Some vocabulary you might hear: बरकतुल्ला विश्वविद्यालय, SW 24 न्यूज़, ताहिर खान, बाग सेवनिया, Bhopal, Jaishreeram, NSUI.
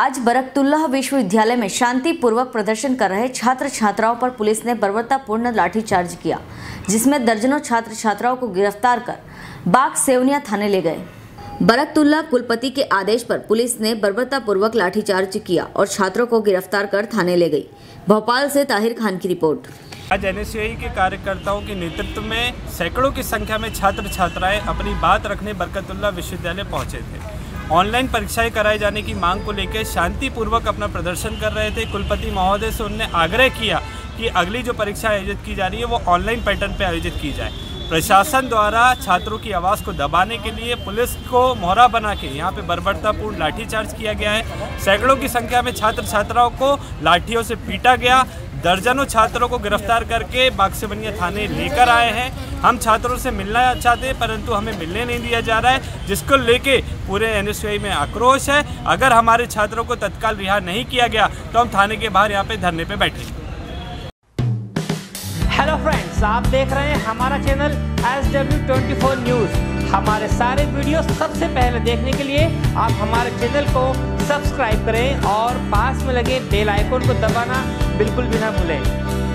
आज बरकतुल्ला विश्वविद्यालय में शांतिपूर्वक प्रदर्शन कर रहे छात्र छात्राओं पर पुलिस ने बर्बरतापूर्ण लाठीचार्ज किया, जिसमें दर्जनों छात्र छात्राओं को गिरफ्तार कर बाग सेवनिया थाने ले गए। बरकतुल्ला कुलपति के आदेश पर पुलिस ने बर्बरतापूर्वक लाठीचार्ज किया और छात्रों को गिरफ्तार कर थाने ले गई। भोपाल से ताहिर खान की रिपोर्ट। आज NSUI के कार्यकर्ताओं के नेतृत्व में सैकड़ों की संख्या में छात्र छात्राएं अपनी बात रखने बरकतुल्ला विश्वविद्यालय पहुंचे थे। ऑनलाइन परीक्षाएं कराए जाने की मांग को लेकर शांतिपूर्वक अपना प्रदर्शन कर रहे थे। कुलपति महोदय से उन्होंने आग्रह किया कि अगली जो परीक्षा आयोजित की जा रही है वो ऑनलाइन पैटर्न पर आयोजित की जाए। प्रशासन द्वारा छात्रों की आवाज़ को दबाने के लिए पुलिस को मोहरा बना के यहाँ पे बर्बरतापूर्ण लाठीचार्ज किया गया है। सैकड़ों की संख्या में छात्र छात्राओं को लाठियों से पीटा गया। दर्जनों छात्रों को गिरफ्तार करके बाग सेवनिया थाने लेकर आए हैं। हम छात्रों से मिलना चाहते हैं, परंतु हमें मिलने नहीं दिया जा रहा है, जिसको लेके पूरे NSUI में आक्रोश है। अगर हमारे छात्रों को तत्काल रिहा नहीं किया गया तो हम थाने के बाहर यहाँ पे धरने पे बैठेंगे। हेलो फ्रेंड्स, आप देख रहे हैं हमारा चैनल SW 24 न्यूज़। हमारे सारे वीडियो सबसे पहले देखने के लिए आप हमारे चैनल को सब्सक्राइब करें और पास में लगे बेल आइकन को दबाना बिल्कुल भी ना भूलें।